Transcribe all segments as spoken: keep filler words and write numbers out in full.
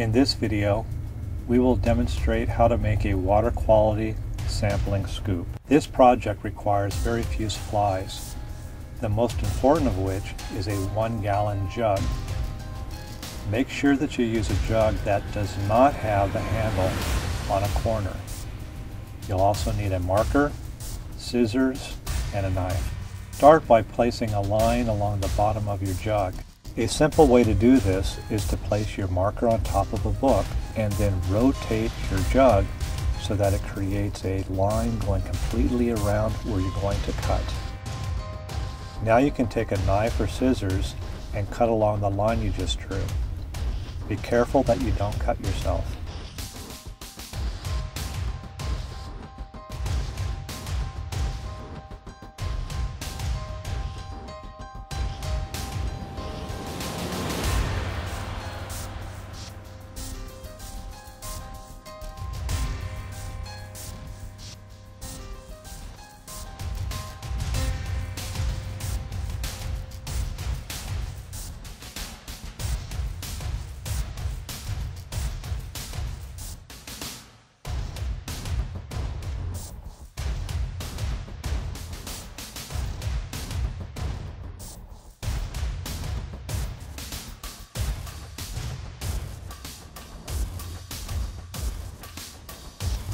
In this video, we will demonstrate how to make a water quality sampling scoop. This project requires very few supplies, the most important of which is a one gallon jug. Make sure that you use a jug that does not have the handle on a corner. You'll also need a marker, scissors, and a knife. Start by placing a line along the bottom of your jug. A simple way to do this is to place your marker on top of a book and then rotate your jug so that it creates a line going completely around where you're going to cut. Now you can take a knife or scissors and cut along the line you just drew. Be careful that you don't cut yourself.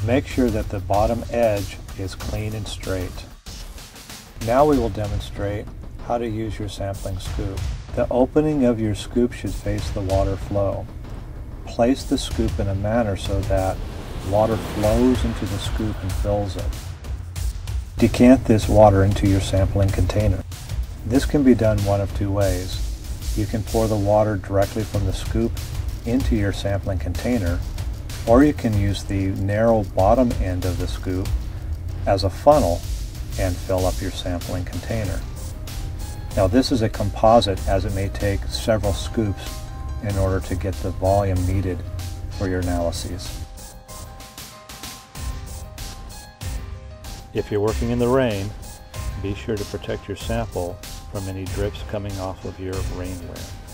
Make sure that the bottom edge is clean and straight. Now we will demonstrate how to use your sampling scoop. The opening of your scoop should face the water flow. Place the scoop in a manner so that water flows into the scoop and fills it. Decant this water into your sampling container. This can be done one of two ways. You can pour the water directly from the scoop into your sampling container, or you can use the narrow bottom end of the scoop as a funnel and fill up your sampling container. Now this is a composite, as it may take several scoops in order to get the volume needed for your analyses. If you're working in the rain, be sure to protect your sample from any drips coming off of your rainwear.